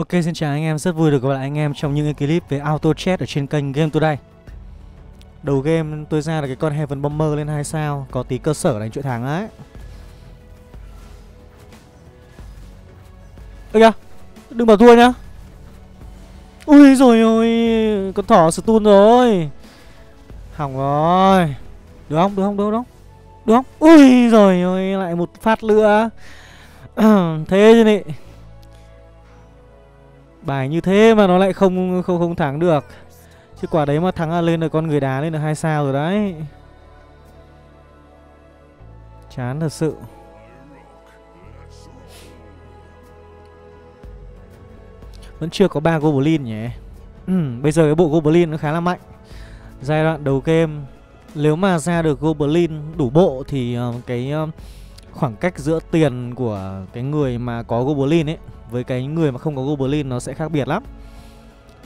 Ok, xin chào anh em, rất vui được gặp lại anh em trong những cái clip về Auto Chess ở trên kênh Game Today. Đầu game tôi ra là cái con Heaven Bomber lên 2 sao, có tí cơ sở đánh chuỗi thắng đấy. Ê kìa, đừng bảo thua nhá. Ui rồi ôi, con thỏ stun rồi. Hỏng rồi. Được không? Được không? Được không? Được không? Ui rồi ôi, lại một phát nữa. Thế chứ nị. Bài như thế mà nó lại không thắng được. Chứ quả đấy mà thắng là lên được con người đá lên được 2 sao rồi đấy. Chán thật sự. Vẫn chưa có 3 Goblin nhỉ. Bây giờ cái bộ Goblin nó khá là mạnh. Giai đoạn đầu game nếu mà ra được Goblin đủ bộ thì cái khoảng cách giữa tiền của cái người mà có Goblin ấy với cái người mà không có Goblin nó sẽ khác biệt lắm.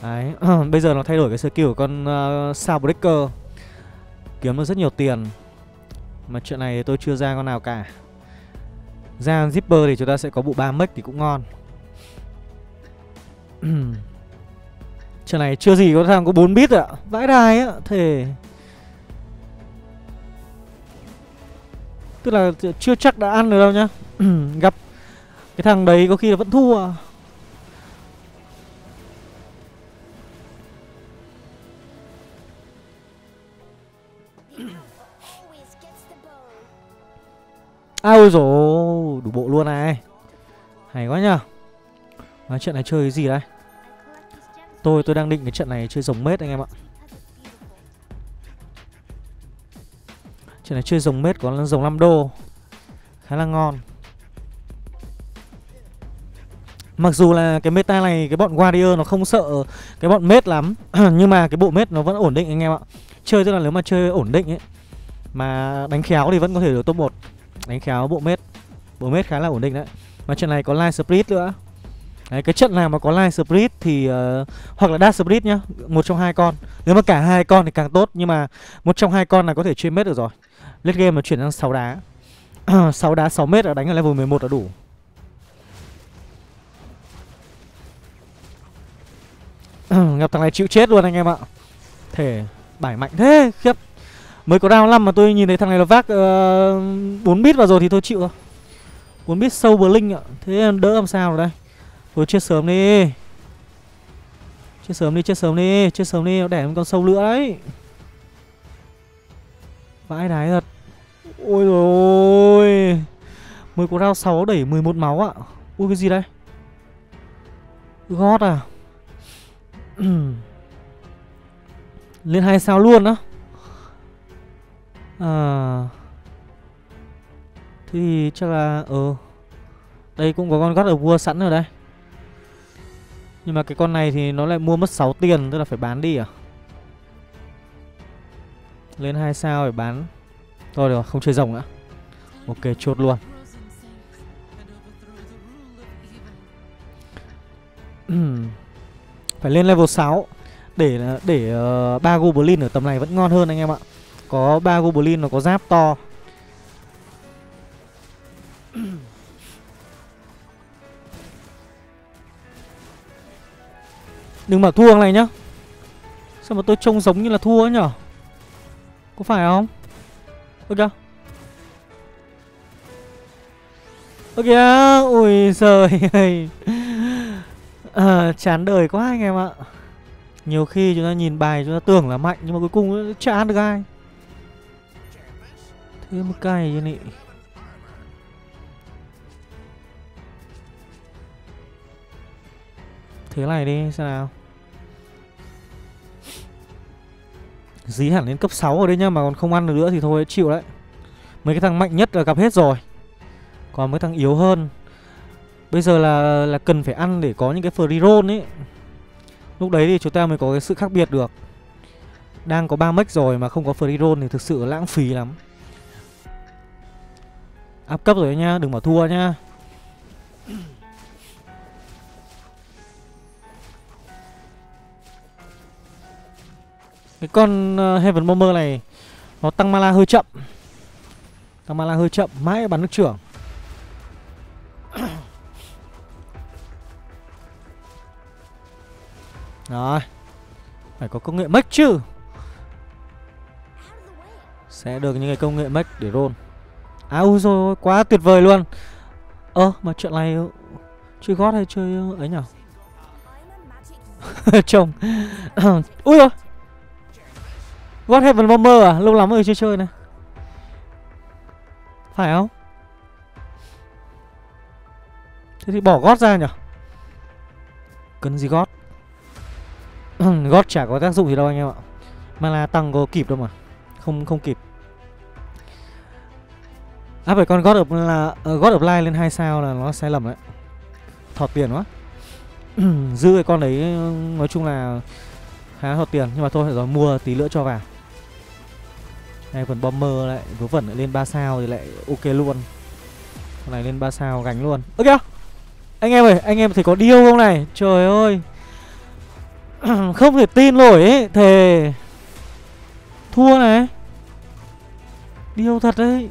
Đấy, bây giờ nó thay đổi cái skill của con Soundbreaker, kiếm được rất nhiều tiền. Mà chuyện này tôi chưa ra con nào cả. Ra Zipper thì chúng ta sẽ có bộ 3 Mét thì cũng ngon. Chuyện này chưa gì có thằng có 4 bit ạ. Vãi đài á, thề. Tức là chưa chắc đã ăn được đâu nhá. Gặp cái thằng đấy có khi là vẫn thua. À, ôi dồi, đủ bộ luôn này. Hay quá nhờ. Nói trận này chơi cái gì đây? Tôi đang định cái trận này chơi rồng mết anh em ạ. Trận này chơi rồng mết có rồng 5 đô. Khá là ngon. Mặc dù là cái meta này cái bọn Warrior nó không sợ cái bọn Mét lắm. Nhưng mà cái bộ Mét nó vẫn ổn định anh em ạ. Chơi tức là nếu mà chơi ổn định ấy, mà đánh khéo thì vẫn có thể được top 1. Đánh khéo bộ Mét. Bộ Mét khá là ổn định đấy. Mà trận này có Lancer Spirit nữa. Đấy, cái trận nào mà có Lancer Spirit thì hoặc là Dark Spirit nhá, một trong hai con. Nếu mà cả hai con thì càng tốt, nhưng mà một trong hai con là có thể chơi Mét được rồi. Late game nó chuyển sang 6 đá. 6 đá 6 mét là đánh ở level 11 là đủ. Gặp thằng này chịu chết luôn anh em ạ. Thể bải mạnh thế, khiếp. Mới có round 5 mà tôi nhìn thấy thằng này là vác 4 bit vào rồi thì tôi chịu rồi. 4 bit sâu bờ linh ạ. Thế đỡ làm sao rồi đây. Thôi chết sớm đi. Chết sớm đi, chết sớm đi. Chết sớm đi, nó đẻ con sâu nữa đấy. Vãi đái thật. Ôi rồi. Mới có round 6 đẩy 11 máu ạ. Ui cái gì đây? God à. Lên 2 sao luôn á. Thì chắc là đây cũng có con God ở vua sẵn rồi đây. Nhưng mà cái con này thì nó lại mua mất 6 tiền, tức là phải bán đi à. Lên 2 sao phải bán. Thôi được rồi, không chơi rồng nữa. Ok, chốt luôn. Phải lên level 6 để 3 Goblin ở tầm này vẫn ngon hơn anh em ạ. Có 3 Goblin nó có giáp to. Đừng mà thua này nhá. Sao mà tôi trông giống như là thua ấy nhở? Có phải không? Ơ kìa. Ơ kìa. Ôi giời ơi. Chán đời quá anh em ạ. Nhiều khi chúng ta nhìn bài chúng ta tưởng là mạnh, nhưng mà cuối cùng nó chả ăn được ai. Thế một cái như này. Thế này đi xem nào. Dí hẳn đến cấp 6 ở đây nhá. Mà còn không ăn được nữa thì thôi chịu đấy. Mấy cái thằng mạnh nhất là gặp hết rồi. Còn mấy thằng yếu hơn bây giờ là cần phải ăn để có những cái free roll ấy. Lúc đấy thì chúng ta mới có cái sự khác biệt được. Đang có 3 mech rồi mà không có free roll thì thực sự lãng phí lắm. Áp cấp rồi đấy nhá, đừng mà thua nhá. Cái con Heaven Bomber này nó tăng mana hơi chậm. Tăng mana hơi chậm, mãi bắn nước trưởng. Rồi, phải có công nghệ mech chứ. Sẽ được những cái công nghệ mech để roll. À ui rồi, quá tuyệt vời luôn. Mà chuyện này chơi God hay chơi ấy nhở? Chồng. Ui rồi, God Heaven Bomber à? Lâu lắm rồi chưa chơi này. Phải không? Thế thì bỏ God ra nhở? Cần gì God? God chả có tác dụng gì đâu anh em ạ. Mana tăng có kịp đâu mà. Không kịp. À phải, con God Offline lên 2 sao là nó sai lầm đấy. Thọt tiền quá. Dư cái con đấy nói chung là khá thọt tiền. Nhưng mà thôi rồi mua tí nữa cho vào. Này phần Bomber lại vớ vẩn lại lên 3 sao thì lại ok luôn. Con này lên 3 sao gánh luôn. Ơ kìa. Anh em ơi, anh em thấy có điêu không này? Trời ơi. Không thể tin nổi ấy. Thề. Thua này. Điêu thật đấy.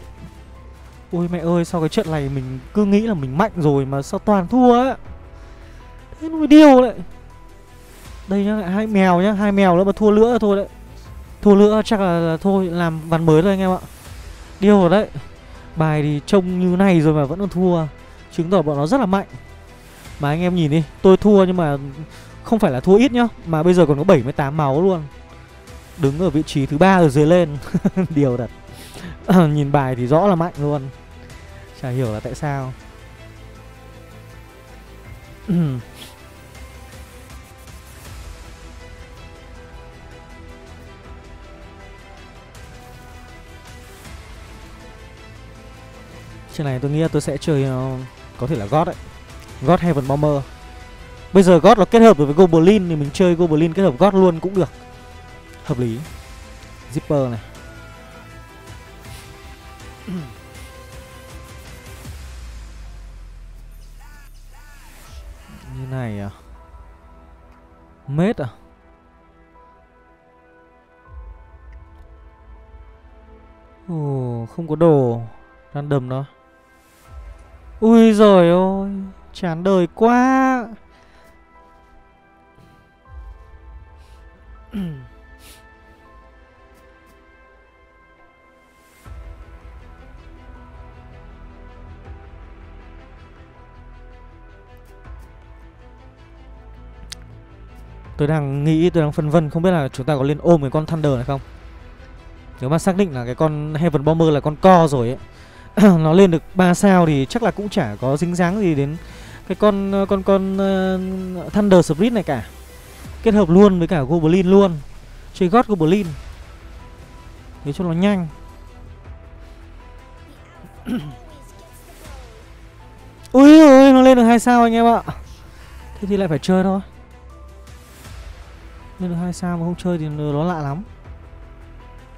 Ôi mẹ ơi, sau cái trận này mình cứ nghĩ là mình mạnh rồi mà sao toàn thua ấy. Thế nó mới điêu đấy. Đây nhá, hai mèo nữa mà thua nữa thôi đấy. Thua nữa chắc là thôi, làm ván mới thôi anh em ạ. Điêu rồi đấy. Bài thì trông như này rồi mà vẫn còn thua, chứng tỏ bọn nó rất là mạnh. Mà anh em nhìn đi, tôi thua nhưng mà không phải là thua ít nhá, mà bây giờ còn có 78 máu luôn. Đứng ở vị trí thứ 3 ở dưới lên. Điều thật. Nhìn bài thì rõ là mạnh luôn. Chả hiểu là tại sao. Trên này tôi nghĩ là tôi sẽ chơi có thể là God đấy. God Heaven Bomber. Bây giờ God nó kết hợp với Goblin thì mình chơi Goblin kết hợp God luôn cũng được. Hợp lý. Zipper này. Như này à? Mét à? Ồ, không có đồ random đó. Ui giời ơi, chán đời quá. Tôi đang phân vân không biết là chúng ta có nên ôm cái con Thunder này không. Nếu mà xác định là cái con Heaven Bomber là con co rồi ấy. Nó lên được 3 sao thì chắc là cũng chả có dính dáng gì đến cái con Thunder Spirit này cả. Kết hợp luôn với cả Goblin luôn. Chơi God Goblin để cho nó nhanh. Ui ơi, nó lên được 2 sao anh em ạ. Thế thì lại phải chơi thôi. Lên được 2 sao mà không chơi thì nó lạ lắm,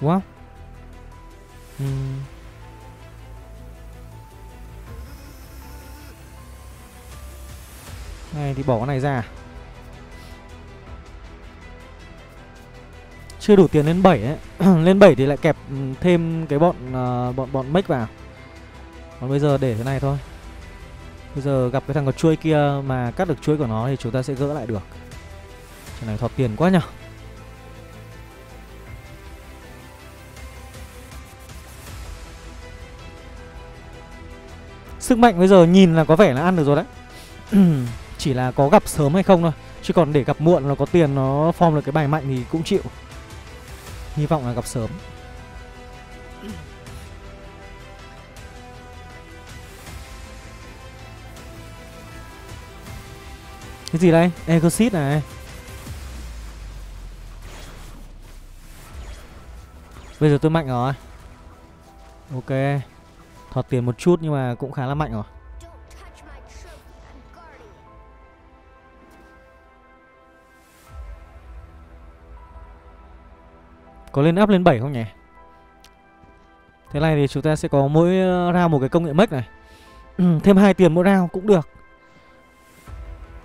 đúng không? Này thì bỏ cái này ra. Chưa đủ tiền lên 7 ấy. Lên 7 thì lại kẹp thêm cái bọn mech vào. Còn bây giờ để thế này thôi. Bây giờ gặp cái thằng có chuôi kia mà cắt được chuôi của nó thì chúng ta sẽ gỡ lại được. Chuyện này thọt tiền quá nhở. Sức mạnh bây giờ nhìn là có vẻ là ăn được rồi đấy. Chỉ là có gặp sớm hay không thôi. Chứ còn để gặp muộn nó có tiền nó form được cái bài mạnh thì cũng chịu. Hy vọng là gặp sớm. Cái gì đây? Egersis này. Bây giờ tôi mạnh rồi. Ok. Thọt tiền một chút nhưng mà cũng khá là mạnh rồi. Có lên up lên 7 không nhỉ? Thế này thì chúng ta sẽ có mỗi round một cái công nghệ mech này. Thêm 2 tiền mỗi round cũng được.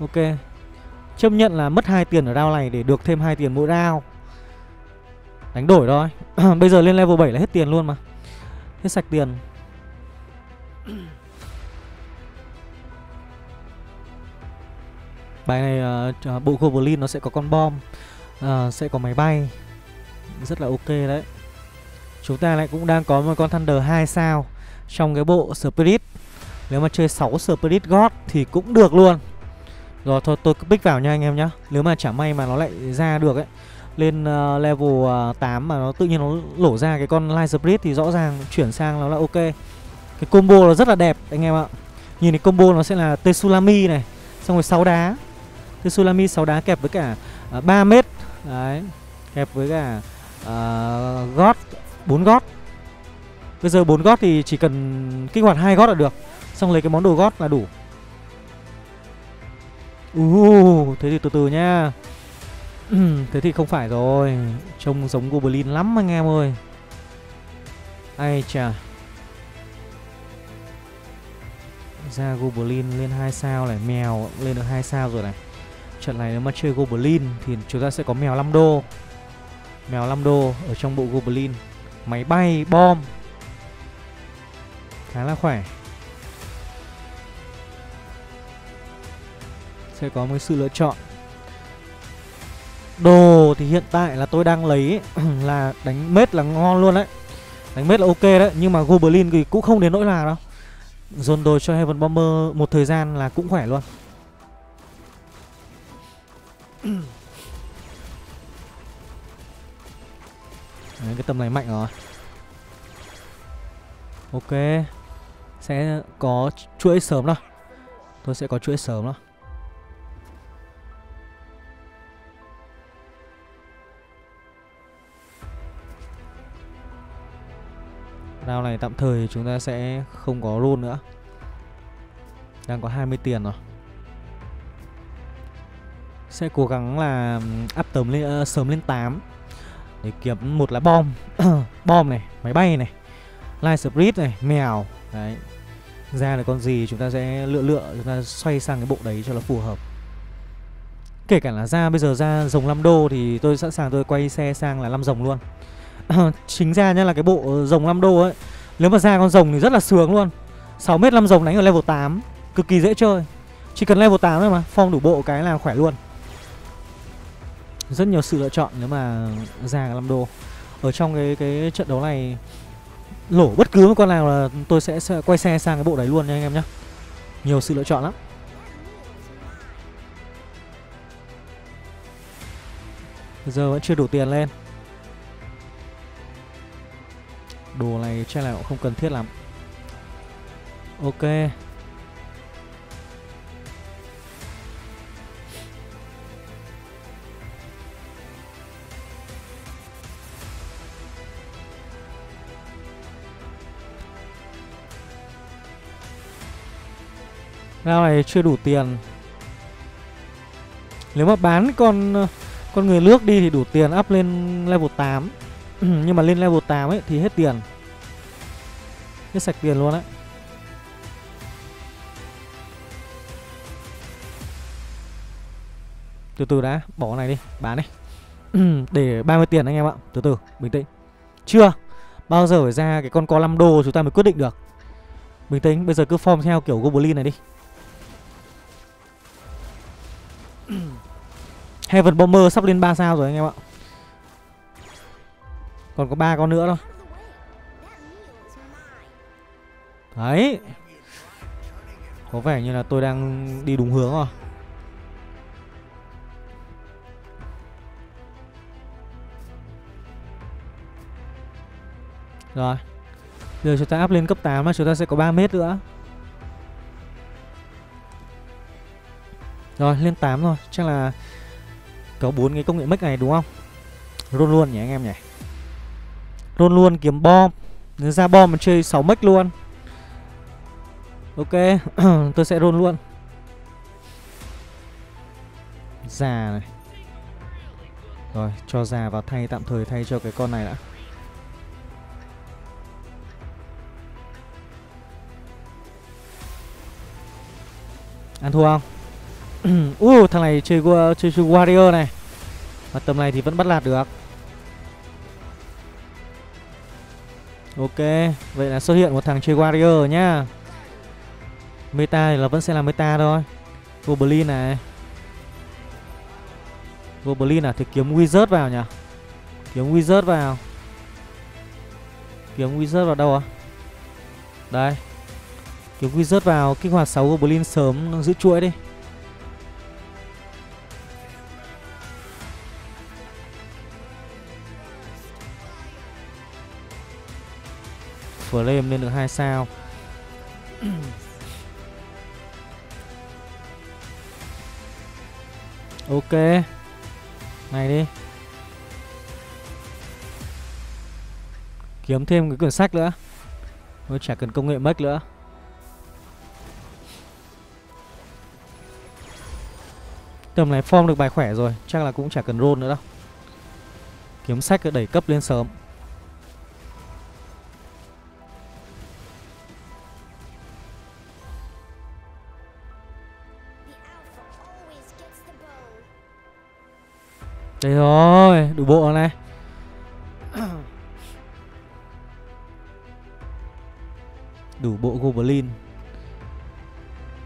Ok. Chấp nhận là mất 2 tiền ở round này để được thêm 2 tiền mỗi round. Đánh đổi thôi. Bây giờ lên level 7 là hết tiền luôn mà. Hết sạch tiền. Bài này bộ Goblin nó sẽ có con bom, sẽ có máy bay, rất là ok đấy. Chúng ta lại cũng đang có một con Thunder 2 sao trong cái bộ Spirit. Nếu mà chơi 6 Spirit God thì cũng được luôn. Rồi thôi tôi cứ pick vào nha anh em nhá. Nếu mà chả may mà nó lại ra được ấy, lên level 8 mà nó tự nhiên nó lổ ra cái con Light Spirit thì rõ ràng chuyển sang nó là ok. Cái combo nó rất là đẹp anh em ạ. Nhìn cái combo nó sẽ là Tsunami này, xong rồi 6 đá. Tsunami 6 đá kẹp với cả 3 mét. Đấy, kẹp với cả God, 4 gót. Bây giờ 4 gót thì chỉ cần kích hoạt 2 gót là được. Xong lấy cái món đồ gót là đủ. Thế thì từ từ nhá. Thế thì không phải rồi. Trông giống Goblin lắm anh em ơi. Ai chà. Ra Goblin lên 2 sao này. Mèo lên được 2 sao rồi này. Trận này nếu mà chơi Goblin thì chúng ta sẽ có mèo 5 đô. Mèo 5 đô ở trong bộ Goblin. Máy bay, bom. Khá là khỏe. Sẽ có một sự lựa chọn. Đồ thì hiện tại là tôi đang lấy là đánh mết là ngon luôn đấy. Đánh mết là ok đấy. Nhưng mà Goblin thì cũng không đến nỗi nào đâu. Dồn đồ cho Heaven Bomber một thời gian là cũng khỏe luôn. Đấy, cái tầm này mạnh rồi. Ok. Sẽ có chuỗi sớm đó. Tôi sẽ có chuỗi sớm đó. Rao này tạm thời chúng ta sẽ không có roll nữa. Đang có 20 tiền rồi. Sẽ cố gắng là up tầm lên, sớm lên 8 để kiếm một lá bom. Bom này, máy bay này, Light Spirit này, mèo. Đấy. Ra là con gì chúng ta sẽ lựa, chúng ta xoay sang cái bộ đấy cho nó phù hợp. Kể cả là ra bây giờ ra rồng 5 đô thì tôi sẵn sàng tôi quay xe sang là 5 rồng luôn. Chính ra nhá là cái bộ rồng 5 đô ấy, nếu mà ra con rồng thì rất là sướng luôn. 6m 5 rồng đánh ở level 8 cực kỳ dễ chơi. Chỉ cần level 8 thôi mà, form đủ bộ cái là khỏe luôn. Rất nhiều sự lựa chọn nếu mà ra 5 đô. Ở trong cái trận đấu này lổ bất cứ một con nào là tôi sẽ quay xe sang cái bộ đấy luôn nha anh em nhá. Nhiều sự lựa chọn lắm. Bây giờ vẫn chưa đủ tiền lên. Đồ này chắc là cũng không cần thiết lắm. Ok. Rao này chưa đủ tiền. Nếu mà bán con người nước đi thì đủ tiền up lên level 8. Nhưng mà lên level 8 ấy thì hết tiền. Hết sạch tiền luôn đấy. Từ từ đã, bỏ cái này đi, bán đi. Để 30 tiền anh em ạ, từ từ, bình tĩnh. Chưa, bao giờ phải ra cái con có 5 đô chúng ta mới quyết định được. Bình tĩnh, bây giờ cứ form theo kiểu Goblin này đi. Heaven Bomber sắp lên 3 sao rồi anh em ạ. Còn có 3 con nữa thôi. Đấy. Có vẻ như là tôi đang đi đúng hướng rồi. Rồi. Giờ chúng ta up lên cấp 8 là chúng ta sẽ có 3 mét nữa. Rồi, lên 8 rồi. Chắc là có 4 cái công nghệ mic này đúng không? Roll luôn nhỉ anh em nhỉ. Roll luôn kiếm bom. Nếu ra bom mà chơi 6 mic luôn. Ok. Tôi sẽ roll luôn. Già này. Rồi cho già vào thay, tạm thời thay cho cái con này đã. Ăn thua không? Thằng này chơi Warrior này. Và tầm này thì vẫn bắt lạt được. Ok, vậy là xuất hiện một thằng chơi Warrior nhá. Meta thì là vẫn sẽ là meta thôi. Goblin này. Goblin à? Thì kiếm Wizard vào nhỉ? Kiếm Wizard vào. Kiếm Wizard vào đâu à? Đây. Kiếm Wizard vào, kích hoạt 6 Goblin sớm giữ chuỗi đi. Flame lên được 2 sao. Ok. Này đi. Kiếm thêm cái quyển sách nữa. Nó chả cần công nghệ Mét nữa. Tầm này form được bài khỏe rồi, chắc là cũng chả cần roll nữa đâu. Kiếm sách đẩy cấp lên sớm. Đây rồi, đủ bộ này. Đủ bộ Goblin.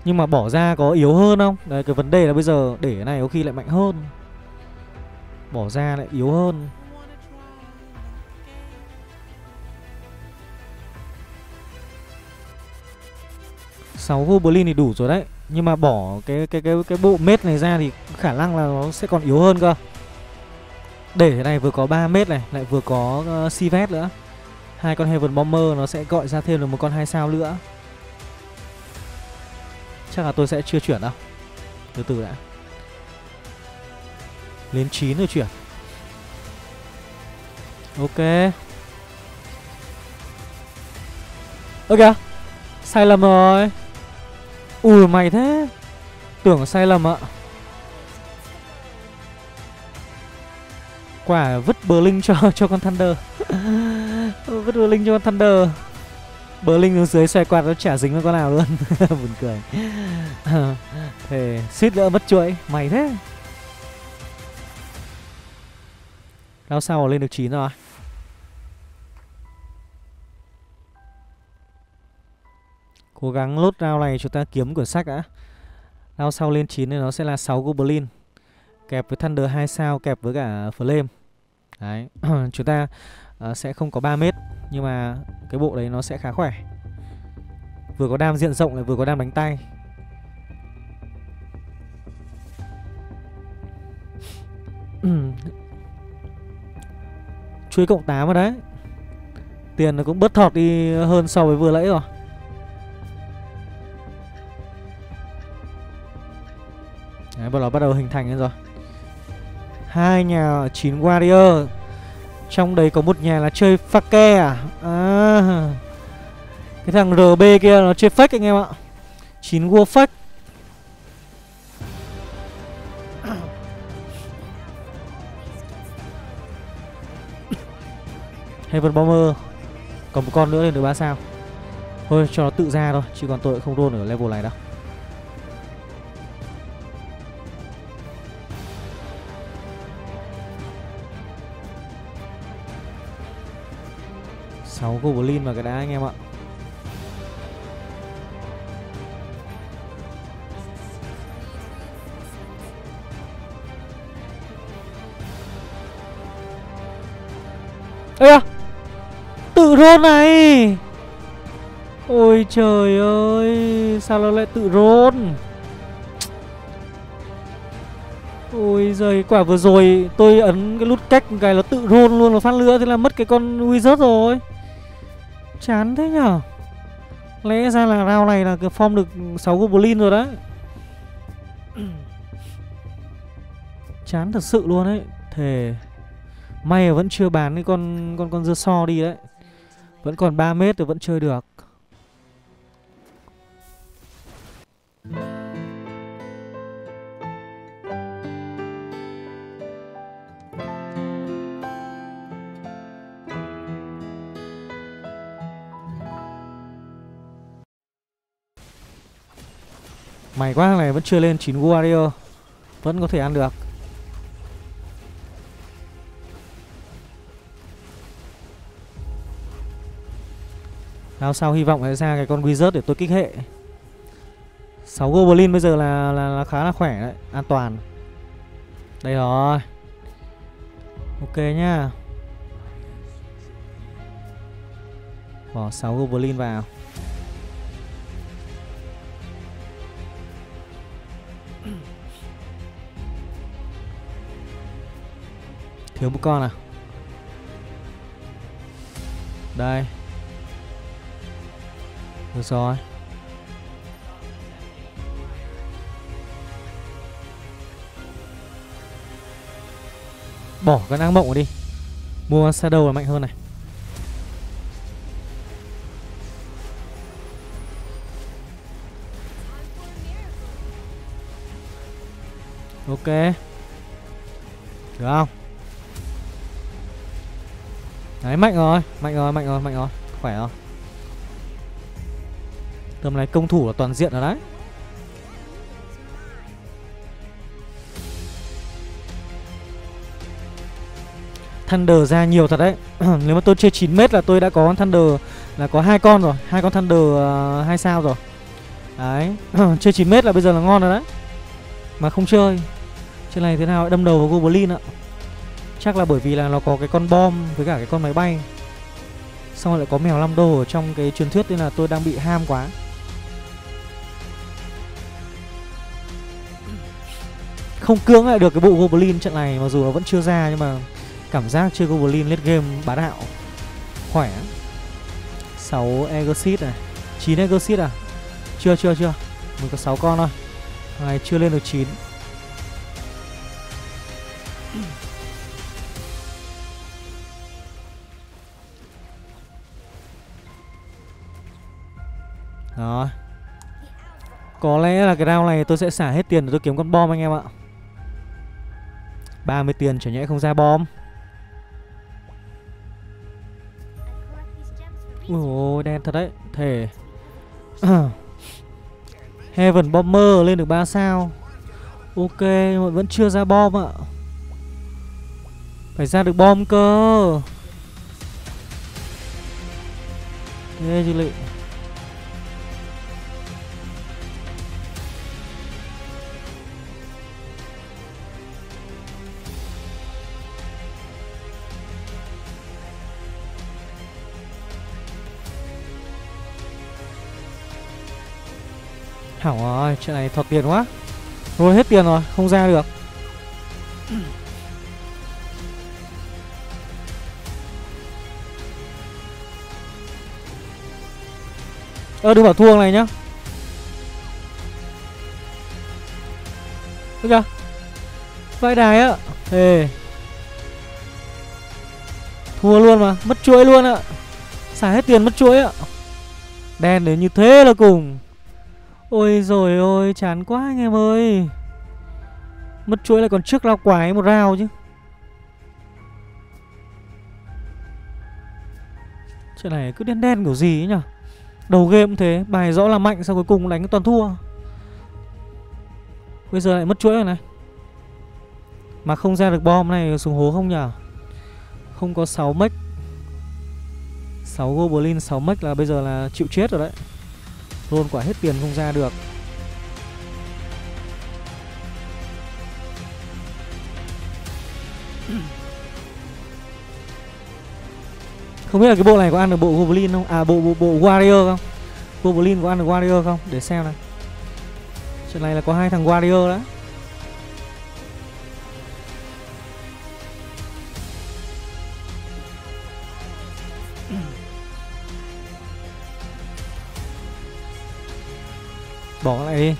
Nhưng mà bỏ ra có yếu hơn không? Đấy, cái vấn đề là bây giờ để cái này có khi lại mạnh hơn. Bỏ ra lại yếu hơn. Sáu Goblin thì đủ rồi đấy. Nhưng mà bỏ cái bộ Mét này ra thì khả năng là nó sẽ còn yếu hơn cơ. Để thế này vừa có 3 mét này, lại vừa có civet nữa. Hai con Heaven Bomber nó sẽ gọi ra thêm được một con 2 sao nữa. Chắc là tôi sẽ chưa chuyển đâu. Từ từ đã. Lên 9 rồi chuyển. Ok. Ơ kìa, sai lầm rồi. Ui mày thế. Tưởng sai lầm ạ. Quả vứt Berlin cho con Thunder. Vứt Berlin cho con Thunder. Berlin xuống dưới xoay quạt nó chả dính với con nào luôn. Buồn cười. Thế suýt nữa mất chuỗi. Mày thế. Lao sao lên được 9 rồi. Cố gắng lốt round này chúng ta kiếm quyển sách đã. Lao sau lên 9 thì nó sẽ là 6 Goblin kẹp với Thunder 2 sao, kẹp với cả Flame. Đấy. Chúng ta sẽ không có 3 mét. Nhưng mà cái bộ đấy nó sẽ khá khỏe. Vừa có đam diện rộng lại vừa có đam đánh tay. Chuối cộng 8 rồi đấy. Tiền nó cũng bớt thọt đi hơn so với vừa nãy rồi. Đấy, bọn nó bắt đầu hình thành lên rồi. Hai nhà 9 Warrior. Trong đấy có một nhà là chơi fake à? À. Cái thằng RB kia nó chơi fake anh em ạ. 9 War fake. Heaven Bomber. Còn một con nữa lên được 3 sao. Thôi cho nó tự ra thôi, chứ còn tôi không roll ở level này đâu. Goblin vào cái đá anh em ạ. Ê à, tự roll này. Ôi trời ơi, sao nó lại tự roll. Ôi giời, quả vừa rồi tôi ấn cái nút cách một cái nó tự roll luôn, nó phát lửa. Thế là mất cái con Wizard rồi. Chán thế nhở. Lẽ ra là round này là form được 6 Goblin rồi đấy. Chán thật sự luôn đấy. Thề. May là vẫn chưa bán cái con dưa so đi đấy. Vẫn còn 3 mét thì vẫn chơi được. Mày quá này vẫn chưa lên 9 Warrior. Vẫn có thể ăn được. Nào sao hy vọng lại ra cái con Wizard để tôi kích hệ. 6 Goblin bây giờ là khá là khỏe đấy. An toàn. Đây rồi. Ok nhá. Bỏ 6 Goblin vào. Thiếu một con à. Đây. Được rồi. Bỏ cái năng mộng đi. Mua Shadow là mạnh hơn này. Ok. Được không? Đấy, mạnh rồi. Mạnh rồi, mạnh rồi, mạnh rồi. Khỏe rồi. Tầm này công thủ là toàn diện rồi đấy. Thunder ra nhiều thật đấy. Nếu mà tôi chơi 9m là tôi đã có Thunder, là có 2 con rồi, 2 con Thunder 2 sao rồi. Đấy, chơi 9m là bây giờ là ngon rồi đấy. Mà không chơi. Trên này thế nào đâm đầu vào Goblin ạ. Chắc là bởi vì là nó có cái con bom với cả cái con máy bay. Xong rồi lại có mèo 5 đô ở trong cái truyền thuyết nên là tôi đang bị ham quá. Không cưỡng lại được cái bộ Goblin trận này mặc dù nó vẫn chưa ra, nhưng mà cảm giác chơi Goblin late game bá đạo. Khỏe. 6 egersis này. 9 egersis à? Chưa. Mình có 6 con thôi. Này chưa lên được 9. Đó. Có lẽ là cái round này tôi sẽ xả hết tiền để tôi kiếm con bom anh em ạ. 30 tiền chả nhẽ không ra bom. Ôi đen thật đấy. Thể Heaven Bomber lên được 3 sao. Ok, mà vẫn chưa ra bom ạ. Phải ra được bom cơ. Thế chứ lị. Hảo rồi, chuyện này thọt tiền quá. Rồi hết tiền rồi, không ra được. Đừng bảo thua này nhá. Được chưa? Vai đài á. Thề. Thua luôn mà, mất chuỗi luôn ạ. Xả hết tiền mất chuỗi ạ. Đen đến như thế là cùng. Ôi rồi ôi, chán quá anh em ơi. Mất chuỗi lại còn trước lao quái một round chứ. Chuyện này cứ đen đen kiểu gì ấy nhở. Đầu game cũng thế, bài rõ là mạnh sao cuối cùng đánh toàn thua. Bây giờ lại mất chuỗi rồi này. Mà không ra được bom này xuống hố không nhở. Không có 6 mech. 6 Goblin 6 mech là bây giờ là chịu chết rồi đấy. Roll quả hết tiền không ra được. Không biết là cái bộ này có ăn được bộ Goblin không? À bộ Warrior không? Goblin có ăn được Warrior không? Để xem này. Chuyện này là có 2 thằng Warrior đó. Bỏ lại đi.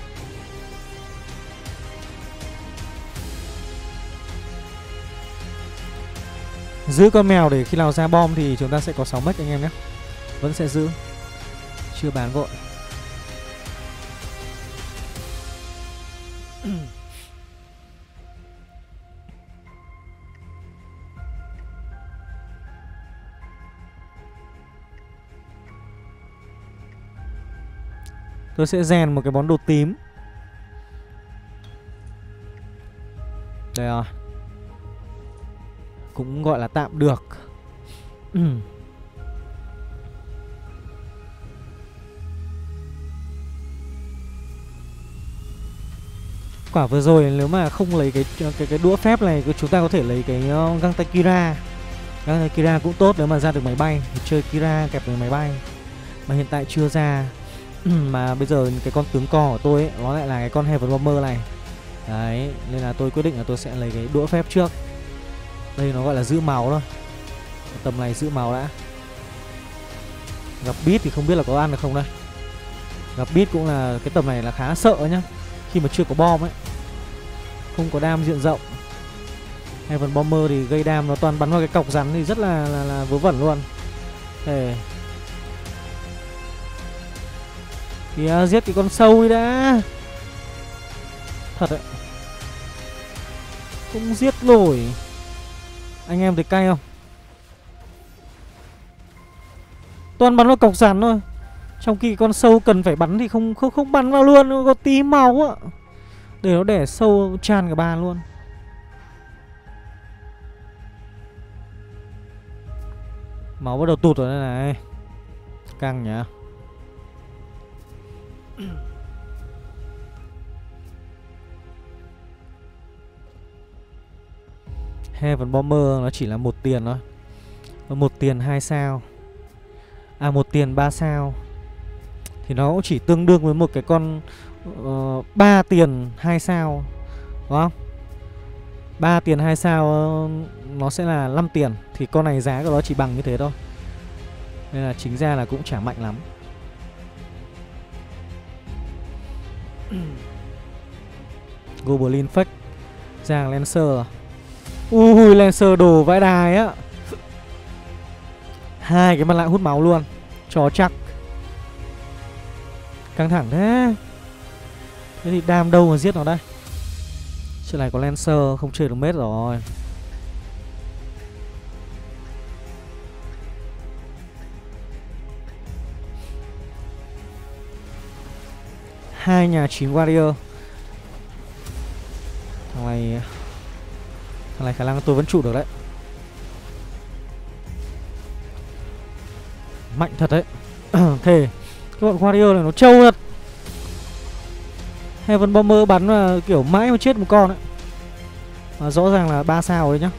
Giữ con mèo để khi nào ra bom thì chúng ta sẽ có 6 mech anh em nhé. Vẫn sẽ giữ. Chưa bán vội. Tôi sẽ rèn một cái món đồ tím. Đây rồi. Cũng gọi là tạm được. quả vừa rồi nếu mà không lấy cái đũa phép này, chúng ta có thể lấy cái găng tay Kira. Găng tay Kira cũng tốt nếu mà ra được máy bay, chơi Kira kẹp với máy bay. Mà hiện tại chưa ra. Mà bây giờ cái con tướng cò của tôi ấy, nó lại là cái con Heaven Bomber này. Đấy, nên là tôi quyết định là tôi sẽ lấy cái đũa phép trước. Đây nó gọi là giữ máu thôi. Tầm này giữ máu đã. Gặp beat thì không biết là có ăn được không đây. Gặp beat cũng là cái tầm này là khá sợ nhá, khi mà chưa có bom ấy, không có đam diện rộng. Heaven Bomber thì gây đam, nó toàn bắn vào cái cọc rắn thì rất là vớ vẩn luôn. Để... kìa, giết cái con sâu đi đã. Thật ạ, không giết nổi. Anh em thấy cay không? Toàn bắn vào cọc rắn thôi, trong khi con sâu cần phải bắn thì không bắn vào luôn, nó có tí máu ạ. Để nó đẻ sâu tràn cả bàn luôn. Máu bắt đầu tụt rồi đây này. Căng nhỉ. Heaven Bomber nó chỉ là 1 tiền thôi. 1 tiền 2 sao. À 1 tiền 3 sao. Thì nó cũng chỉ tương đương với một cái con 3 tiền 2 sao. Đúng không? 3 tiền 2 sao nó sẽ là 5 tiền. Thì con này giá của nó chỉ bằng như thế thôi. Nên là chính ra là cũng chả mạnh lắm. Goblin fake ra Lancer. Ui, Lancer đồ vãi đài á. 2 cái mặt lạ hút máu luôn. Chó chắc. Căng thẳng thế. Thế thì đam đâu mà giết nó đây. Chuyện này có Lancer không chơi được Mét rồi. Hai nhà 9 Warrior. Thằng này khả năng tôi vẫn trụ được đấy. Mạnh thật đấy. Thề. Cái bọn Warrior này nó trâu thật. Heaven Bomber bắn mà kiểu mãi mà chết một con ấy. Mà rõ ràng là 3 sao đấy nhá.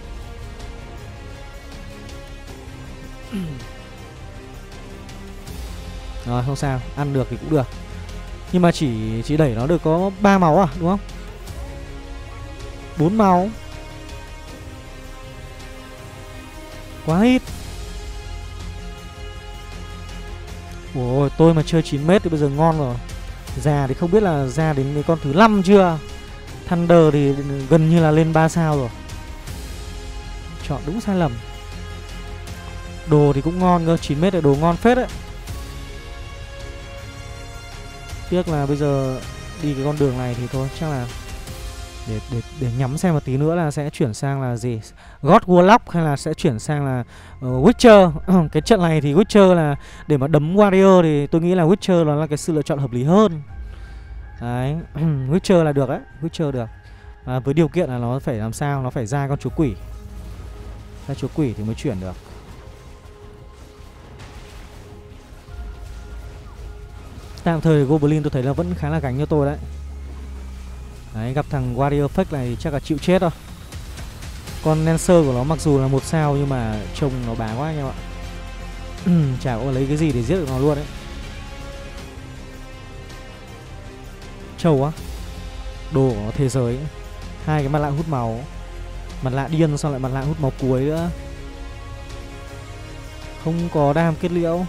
Rồi không sao, ăn được thì cũng được. Nhưng mà chỉ đẩy nó được có 3 máu à, đúng không? 4 máu. Quá ít. Ôi, tôi mà chơi 9m thì bây giờ ngon rồi. Già thì không biết là ra đến cái con thứ 5 chưa. Thunder thì gần như là lên 3 sao rồi. Chọn đúng sai lầm. Đồ thì cũng ngon cơ, 9m là đồ ngon phết đấy. Tiếc là bây giờ đi cái con đường này thì thôi, chắc là để nhắm xem một tí nữa là sẽ chuyển sang là gì, God Warlock hay là sẽ chuyển sang là Witcher. Cái trận này thì Witcher là để mà đấm Warrior thì tôi nghĩ là Witcher nó là cái sự lựa chọn hợp lý hơn. Đấy, Witcher là được đấy, Witcher được. À, với điều kiện là nó phải làm sao, nó phải ra con chúa quỷ. Ra chúa quỷ thì mới chuyển được. Tạm thời Goblin tôi thấy là vẫn khá là gánh cho tôi đấy. Đấy, gặp thằng Warrior fake này chắc là chịu chết rồi. Con Lancer của nó mặc dù là 1 sao nhưng mà trông nó bá quá anh em ạ. Chả có lấy cái gì để giết được nó luôn đấy. Trâu quá. Đồ của nó thế giới ấy. 2 cái mặt lạ hút máu. Mặt lạ điên xong lại mặt lạ hút máu cuối nữa. Không có đam kết liễu.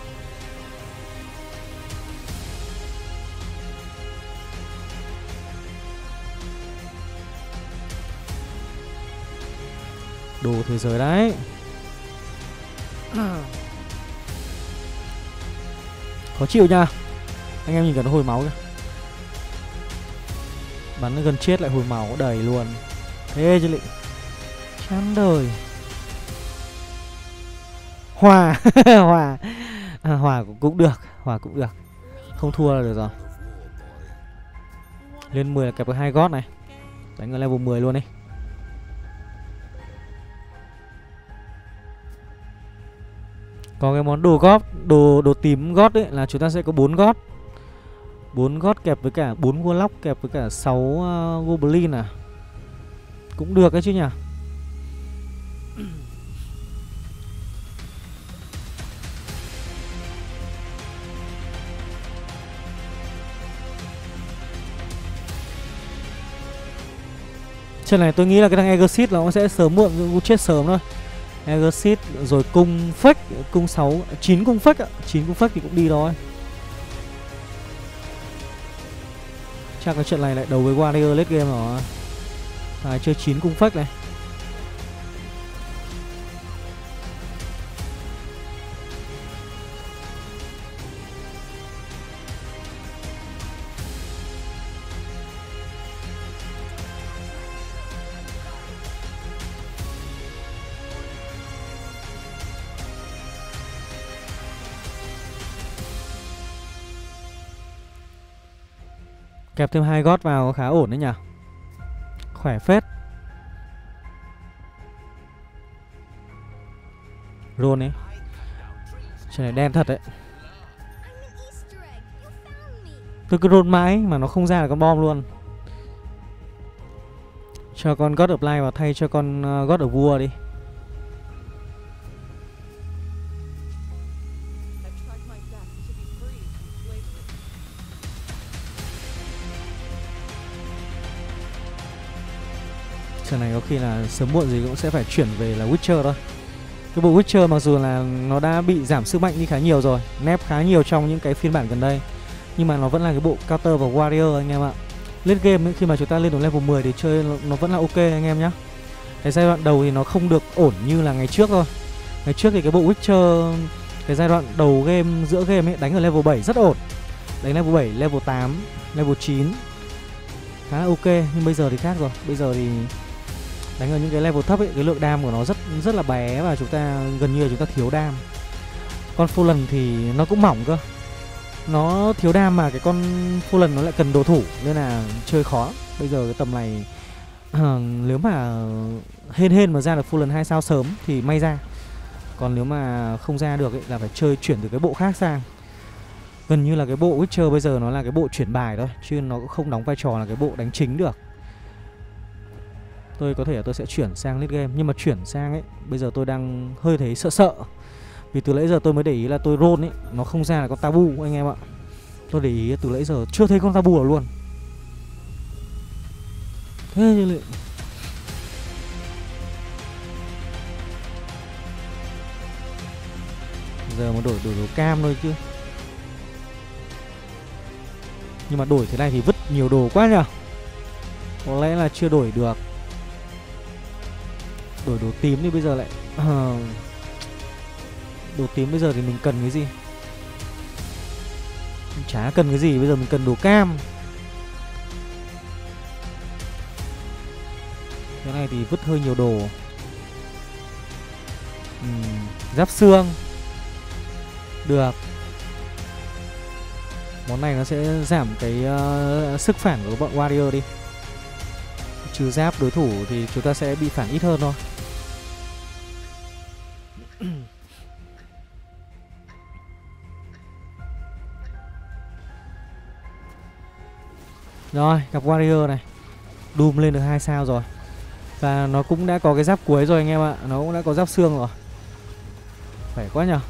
Đồ thế giới đấy. Khó chịu nha. Anh em nhìn gần nó hồi máu kìa. Bắn gần chết lại hồi máu đầy luôn. Thế chứ lị. Chán đời. Hòa. Hòa. À, hòa cũng được. Hòa cũng được. Không thua là được rồi. Lên 10 là kẹp với 2 God này. Đánh ở level 10 luôn đi. Có cái món đồ gót, đồ tím gót ấy là chúng ta sẽ có 4 gót. 4 God kẹp với cả 4 Warlock kẹp với cả 6 Goblin à. Cũng được đấy chứ nhỉ. Trên này tôi nghĩ là cái thằng egersis nó sẽ sớm muộn cũng chết sớm thôi. Egersis rồi cung fake, cung 6, 9 cung fake ạ, 9 cung fake thì cũng đi thôi. Chắc cái trận này lại đầu với Warrior late game rồi. À, chơi 9 cung fake này. Kẹp thêm 2 God vào khá ổn đấy nhỉ. Khỏe phết. Roll ấy. Trời này đen thật đấy. Tôi cứ roll mãi mà nó không ra là con bom luôn. Cho con God of Light vào thay cho con God of War đi. Trận này có khi là sớm muộn gì cũng sẽ phải chuyển về là Witcher thôi. Cái bộ Witcher mặc dù là nó đã bị giảm sức mạnh đi khá nhiều rồi, nép khá nhiều trong những cái phiên bản gần đây, nhưng mà nó vẫn là cái bộ counter và Warrior anh em ạ. Late game ấy, khi mà chúng ta lên đến level 10 thì chơi nó vẫn là ok anh em nhé. Cái giai đoạn đầu thì nó không được ổn như là ngày trước thôi. Ngày trước thì cái bộ Witcher, cái giai đoạn đầu game, giữa game ấy, đánh ở level 7 rất ổn. Đánh level 7, level 8, level 9 khá là ok, nhưng bây giờ thì khác rồi. Bây giờ thì đánh ở những cái level thấp ấy, cái lượng đam của nó rất là bé và chúng ta gần như là chúng ta thiếu đam. Con Fallen thì nó cũng mỏng cơ. Nó thiếu đam mà cái con Fallen nó lại cần đồ thủ nên là chơi khó. Bây giờ cái tầm này nếu mà hên mà ra được Fallen 2 sao sớm thì may ra. Còn nếu mà không ra được ấy, là phải chơi chuyển từ cái bộ khác sang. Gần như là cái bộ Witcher bây giờ nó là cái bộ chuyển bài thôi, chứ nó cũng không đóng vai trò là cái bộ đánh chính được. Tôi có thể là tôi sẽ chuyển sang late game, nhưng mà chuyển sang ấy, bây giờ tôi đang hơi thấy sợ. Vì từ nãy giờ tôi mới để ý là tôi roll ấy, nó không ra là con Tabu anh em ạ. Tôi để ý từ nãy giờ chưa thấy con Tabu nào luôn. Thế như vậy. Giờ mà đổi đồ cam thôi chứ. Nhưng mà đổi thế này thì vứt nhiều đồ quá nhỉ. Có lẽ là chưa đổi được. Đổi đồ tím thì bây giờ lại đồ tím bây giờ thì mình cần cái gì? Chả cần cái gì, bây giờ mình cần đồ cam. Cái này thì vứt hơi nhiều đồ. Giáp xương. Được. Món này nó sẽ giảm cái sức phản của bọn Warrior đi. Trừ giáp đối thủ thì chúng ta sẽ bị phản ít hơn thôi. Rồi, gặp Warrior này. Doom lên được 2 sao rồi. Và nó cũng đã có cái giáp cuối rồi anh em ạ. Nó cũng đã có giáp xương rồi. Khỏe quá nhờ.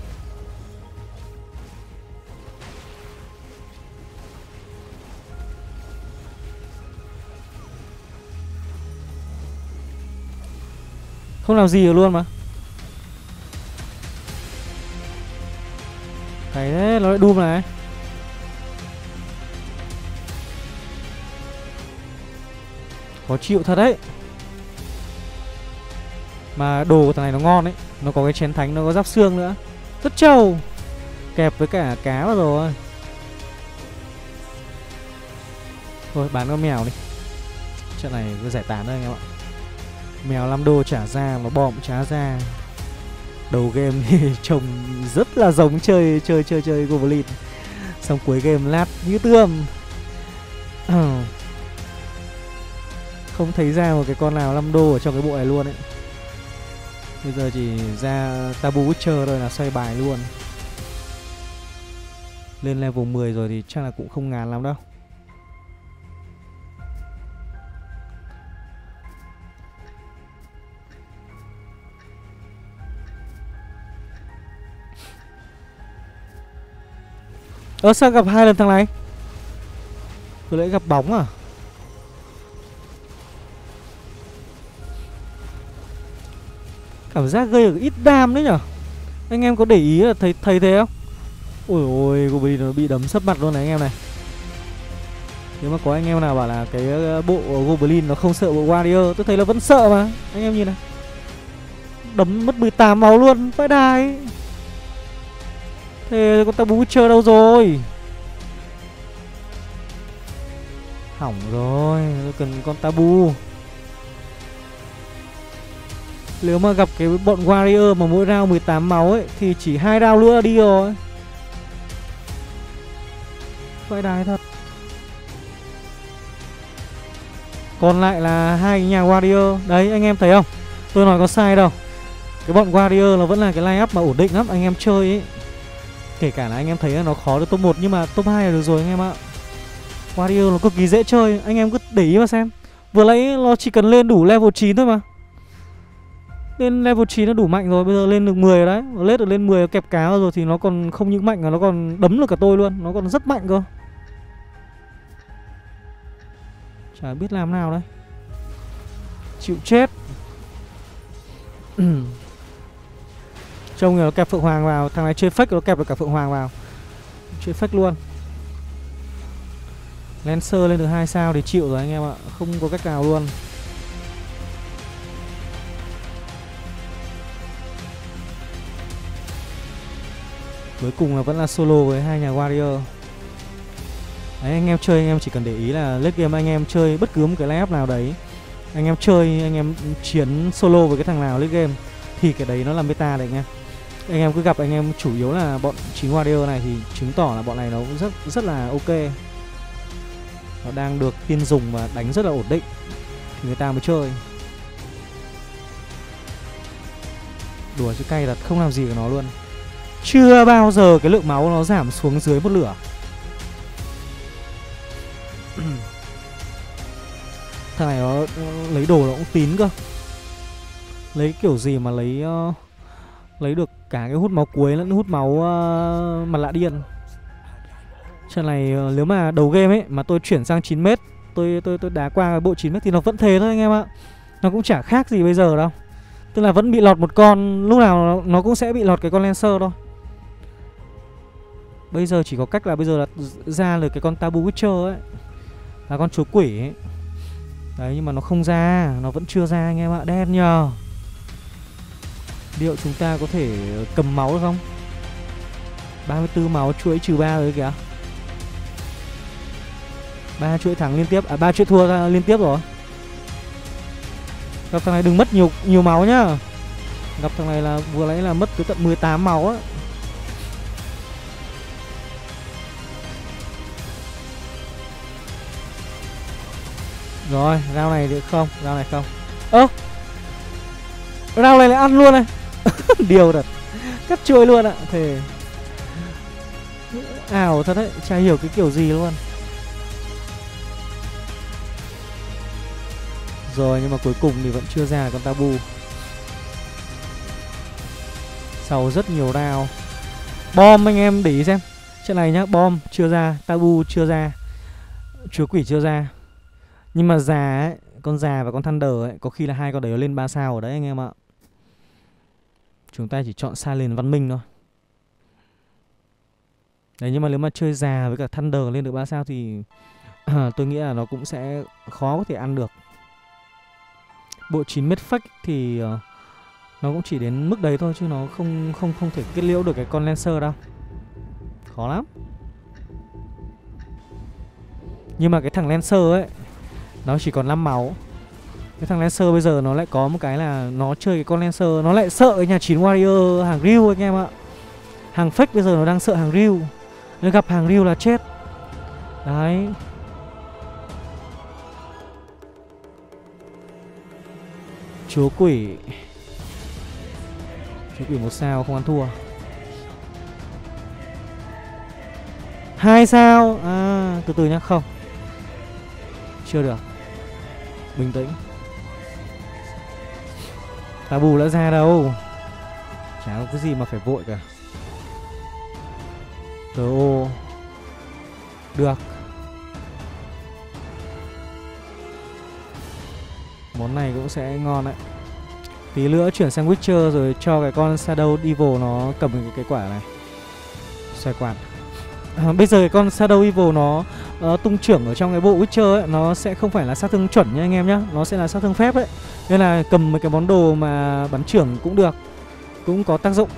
Không làm gì được luôn mà. Cái đấy nó lại Doom này. Khó chịu thật đấy. Mà đồ của thằng này nó ngon đấy. Nó có cái chén thánh, nó có giáp xương nữa. Rất trâu. Kẹp với cả cá vào rồi. Thôi bán con mèo đi. Trận này cứ giải tán thôi anh em ạ. Mèo 5 đô trả ra mà bom trả ra. Đầu game thì trông rất là giống chơi Goblin. Xong cuối game lát như tươm. Không thấy ra một cái con nào 5 đô ở trong cái bộ này luôn ấy. Bây giờ chỉ ra Tabu Witcher thôi là xoay bài luôn. Lên level 10 rồi thì chắc là cũng không ngán lắm đâu. Ơ sao gặp hai lần thằng này? Vừa nãy gặp bóng à? Cảm giác gây được ít đam đấy nhở. Anh em có để ý là thấy thế không? Ôi ôi, Goblin nó bị đấm sấp mặt luôn này anh em này. Nếu mà có anh em nào bảo là cái bộ Goblin nó không sợ bộ Warrior, tôi thấy là vẫn sợ mà. Anh em nhìn này, đấm mất 18 máu luôn, vãi đài. Thế con Tabu Witcher đâu rồi? Hỏng rồi, tôi cần con Tabu. Nếu mà gặp cái bọn Warrior mà mỗi round 18 máu ấy thì chỉ 2 round nữa đi rồi. Vãi đài thật. Còn lại là hai nhà Warrior. Đấy anh em thấy không? Tôi nói có sai đâu. Cái bọn Warrior nó vẫn là cái line up mà ổn định lắm anh em chơi ấy. Kể cả là anh em thấy là nó khó được top 1 nhưng mà top 2 là được rồi anh em ạ. Warrior nó cực kỳ dễ chơi, anh em cứ để ý mà xem. Vừa nãy nó chỉ cần lên đủ level 9 thôi mà. Lên level 9 nó đủ mạnh rồi, bây giờ lên được 10 rồi đấy. Nó lết được lên 10 kẹp cá rồi thì nó còn không những mạnh mà nó còn đấm được cả tôi luôn, nó còn rất mạnh cơ. Chả biết làm nào đấy. Chịu chết. Trông nó kẹp Phượng Hoàng vào. Thằng này chơi fake nó kẹp được cả Phượng Hoàng vào. Chơi fake luôn. Lancer lên được 2 sao thì chịu rồi anh em ạ. Không có cách nào luôn. Cuối cùng là vẫn là solo với hai nhà Warrior. Đấy, anh em chơi anh em chỉ cần để ý là late game anh em chơi bất cứ một cái lineup nào đấy, anh em chơi anh em chiến solo với cái thằng nào late game thì cái đấy nó là meta đấy nha. Anh em cứ gặp anh em chủ yếu là bọn chính Warrior này thì chứng tỏ là bọn này nó cũng rất là ok. Nó đang được tiên dùng và đánh rất là ổn định thì người ta mới chơi. Đùa chứ cay thật, không làm gì của nó luôn. Chưa bao giờ cái lượng máu nó giảm xuống dưới một lửa. Thằng này nó lấy đồ nó cũng tín cơ. Lấy kiểu gì mà lấy được cả cái hút máu cuối lẫn hút máu mặt lạ điên. Trận này nếu mà đầu game ấy mà tôi chuyển sang 9m, tôi đá qua cái bộ 9m thì nó vẫn thế thôi anh em ạ. Nó cũng chả khác gì bây giờ đâu. Tức là vẫn bị lọt một con, lúc nào nó cũng sẽ bị lọt cái con Lancer thôi. Bây giờ chỉ có cách là bây giờ là ra được cái con Tabu Witcher ấy, là con chúa quỷ ấy. Đấy nhưng mà nó không ra, nó vẫn chưa ra anh em ạ, đen nhờ. Liệu chúng ta có thể cầm máu được không? 34 máu chuỗi trừ 3 rồi kìa. 3 chuỗi thắng liên tiếp, à 3 chuỗi thua liên tiếp rồi. Gặp thằng này đừng mất nhiều máu nhá. Gặp thằng này là vừa nãy là mất tới tận 18 máu á. Rồi, rau này được không? Rau này không. Ơ, rau này lại ăn luôn này. Điều thật. Cắt chuối luôn ạ. Thề. Ảo thật đấy, chả hiểu cái kiểu gì luôn. Rồi, nhưng mà cuối cùng thì vẫn chưa ra con Tabu. Sau rất nhiều round. Bom anh em để ý xem. Chuyện này nhá, bom chưa ra, Tabu chưa ra, chúa quỷ chưa ra. Nhưng mà già ấy, con già và con Thunder ấy, có khi là hai con đấy nó lên 3 sao ở đấy anh em ạ. Chúng ta chỉ chọn xa lên văn minh thôi. Đấy nhưng mà nếu mà chơi già với cả Thunder lên được 3 sao thì tôi nghĩ là nó cũng sẽ khó có thể ăn được. Bộ 9 mét fake thì nó cũng chỉ đến mức đấy thôi chứ nó không thể kết liễu được cái con Lancer đâu. Khó lắm. Nhưng mà cái thằng Lancer ấy nó chỉ còn 5 máu. Cái thằng Lancer bây giờ nó lại có một cái là nó chơi cái con Lancer, nó lại sợ cái nhà 9 Warrior hàng Ryu anh em ạ. Hàng fake bây giờ nó đang sợ hàng Ryu. Nó gặp hàng Ryu là chết. Đấy. Chúa quỷ. Chúa quỷ 1 sao không ăn thua. 2 sao. À từ từ nhá, không. Chưa được. Bình tĩnh. Tabu đã ra đâu. Chả có cái gì mà phải vội cả. Tờ ô. được. Món này cũng sẽ ngon đấy. Tí nữa chuyển sang Witcher rồi cho cái con Shadow Devil nó cầm cái quả này. Xoay quạt. Bây giờ cái con Shadow Devil nó tung trưởng ở trong cái bộ Witcher ấy, nó sẽ không phải là sát thương chuẩn nha anh em nhá, nó sẽ là sát thương phép ấy. Nên là cầm mấy cái món đồ mà bắn trưởng cũng được, cũng có tác dụng.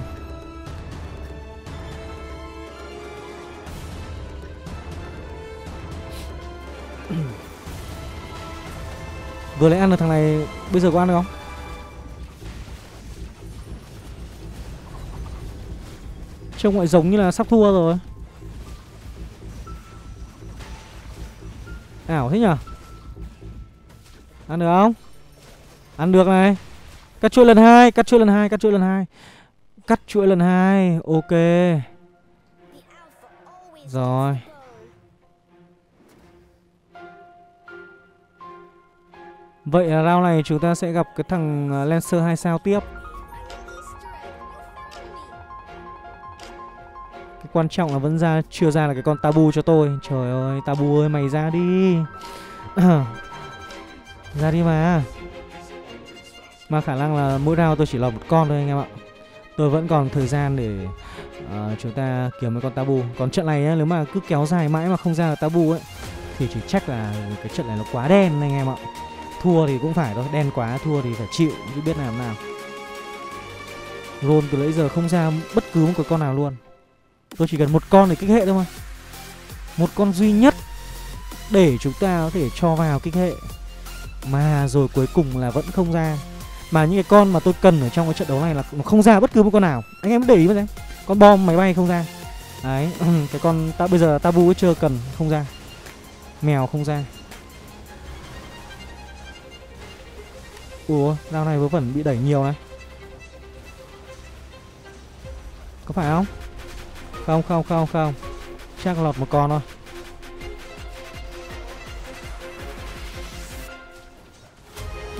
Vừa lấy ăn được thằng này, bây giờ có ăn được không? Trông lại giống như là sắp thua rồi. Ảo thế nhở? Ăn được không? Ăn được này. Cắt chuỗi lần 2, cắt chuỗi lần 2, cắt chuỗi lần 2. Cắt chuỗi lần 2, ok. Rồi. Vậy là round này chúng ta sẽ gặp cái thằng Lancer 2 sao tiếp. Cái quan trọng là vẫn ra chưa ra là cái con Tabu cho tôi. Trời ơi, Tabu ơi, mày ra đi. Ra đi mà. Mà khả năng là mỗi round tôi chỉ lọc một con thôi anh em ạ. Tôi vẫn còn thời gian để chúng ta kiếm mấy con Tabu. Còn trận này ấy, nếu mà cứ kéo dài mãi mà không ra được Tabu ấy thì chỉ chắc là cái trận này nó quá đen anh em ạ. Thua thì cũng phải thôi, đen quá, thua thì phải chịu, chứ biết làm nào. Roll từ nãy giờ không ra bất cứ một con nào luôn. Tôi chỉ cần một con để kích hệ thôi mà. Một con duy nhất để chúng ta có thể cho vào kích hệ. Mà rồi cuối cùng là vẫn không ra. Mà những cái con mà tôi cần ở trong cái trận đấu này là không ra bất cứ một con nào. Anh em để ý mà xem. Con bom máy bay không ra. Đấy, cái con bây giờ Tabu chưa cần, không ra. Mèo không ra. Ủa, dao này vớ vẩn bị đẩy nhiều này. Có phải không? Không, không, không, không. Chắc lọt một con thôi.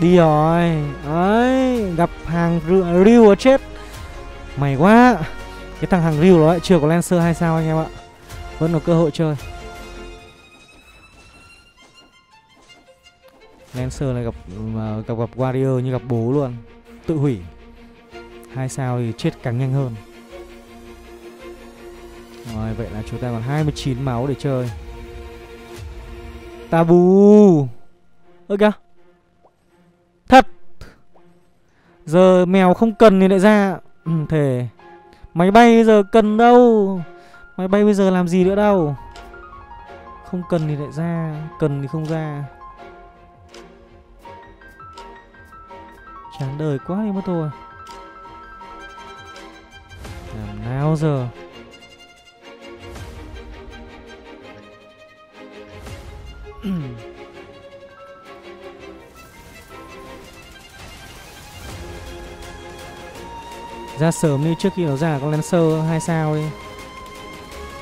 Đi rồi. Đấy, gặp hàng riu chết. May quá. Cái thằng hàng riu đó lại chưa có Lancer hay sao anh em ạ. Vẫn có cơ hội chơi. Lancer này gặp Warrior như gặp bố luôn. Tự hủy. 2 sao thì chết càng nhanh hơn. Rồi, vậy là chúng ta còn 29 máu để chơi. Tabu. Ơ kìa. Thật. Giờ mèo không cần thì lại ra. Thề. Máy bay bây giờ cần đâu. Máy bay bây giờ làm gì nữa đâu. Không cần thì lại ra. Cần thì không ra. Chán đời quá đi mất thôi. Làm nào giờ. Ra sớm đi trước khi nó ra con Lancer 2 sao đi.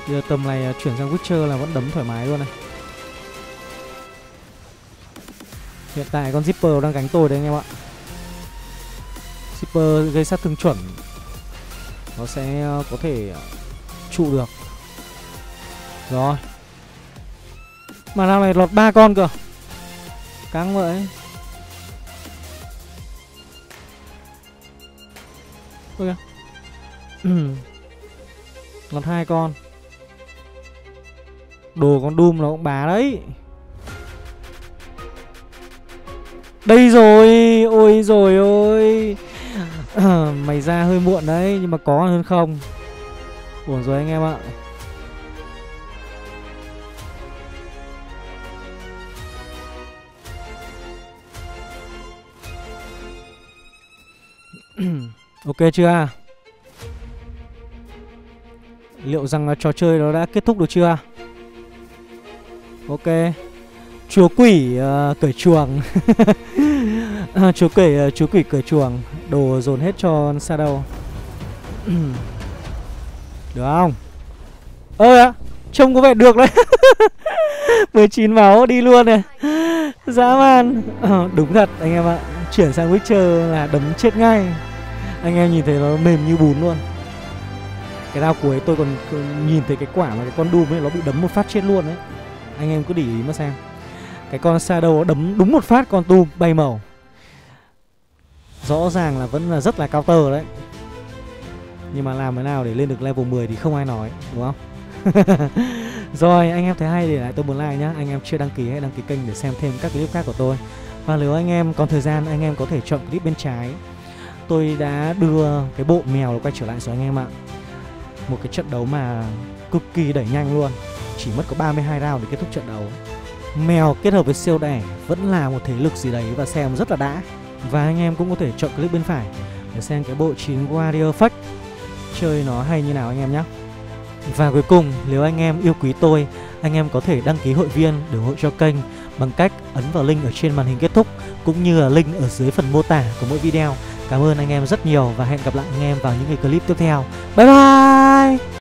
Giờ tầm này chuyển sang Witcher là vẫn đấm thoải mái luôn này. Hiện tại con Zipper đang gánh tôi đấy anh em ạ. Zipper gây sát thương chuẩn. Nó sẽ có thể trụ được. Rồi. Mà nào này lọt 3 con cơ. Căng vậy. Ok. Lọt 2 con. Đồ con Doom nó cũng bá đấy. Đây rồi. Ôi rồi ôi. Mày ra hơi muộn đấy. Nhưng mà có hơn không. Ổn rồi anh em ạ. Ok chưa? Liệu rằng là trò chơi nó đã kết thúc được chưa? Ok. Chúa quỷ cởi chuồng. Chúa quỷ cởi chuồng. Đồ dồn hết cho Shadow. Được không? Ơ à, trông có vẻ được đấy. 19 máu đi luôn này. Dã man. Đúng thật anh em ạ. Chuyển sang Witcher là đấm chết ngay. Anh em nhìn thấy nó mềm như bún luôn. Cái round cuối tôi còn nhìn thấy cái quả mà cái con Doom ấy nó bị đấm một phát chết luôn đấy. Anh em cứ để ý mà xem. Cái con Shadow đấm đúng một phát con Doom bay màu. Rõ ràng là vẫn là rất là counter đấy. Nhưng mà làm thế nào để lên được level 10 thì không ai nói, đúng không? Rồi, anh em thấy hay để lại tôi muốn like nhá. Anh em chưa đăng ký hãy đăng ký kênh để xem thêm các clip khác của tôi. Và nếu anh em còn thời gian, anh em có thể chọn clip bên trái. Tôi đã đưa cái bộ mèo quay trở lại rồi anh em ạ. Một cái trận đấu mà cực kỳ đẩy nhanh luôn. Chỉ mất có 32 round để kết thúc trận đấu. Mèo kết hợp với siêu đẻ vẫn là một thế lực gì đấy và xem rất là đã. Và anh em cũng có thể chọn clip bên phải để xem cái bộ 9 Warrior Fake chơi nó hay như nào anh em nhé. Và cuối cùng, nếu anh em yêu quý tôi, anh em có thể đăng ký hội viên để ủng hộ cho kênh bằng cách ấn vào link ở trên màn hình kết thúc cũng như là link ở dưới phần mô tả của mỗi video. Cảm ơn anh em rất nhiều và hẹn gặp lại anh em vào những cái clip tiếp theo. Bye bye!